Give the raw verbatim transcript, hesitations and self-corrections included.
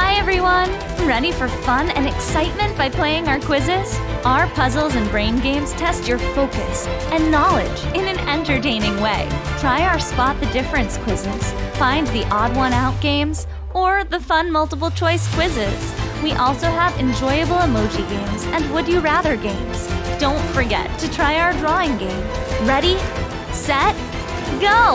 Hi everyone! Ready for fun and excitement by playing our quizzes? Our puzzles and brain games test your focus and knowledge in an entertaining way. Try our Spot the Difference quizzes, find the odd one out games, or the fun multiple choice quizzes. We also have enjoyable emoji games and would you rather games. Don't forget to try our drawing game. Ready, set, go!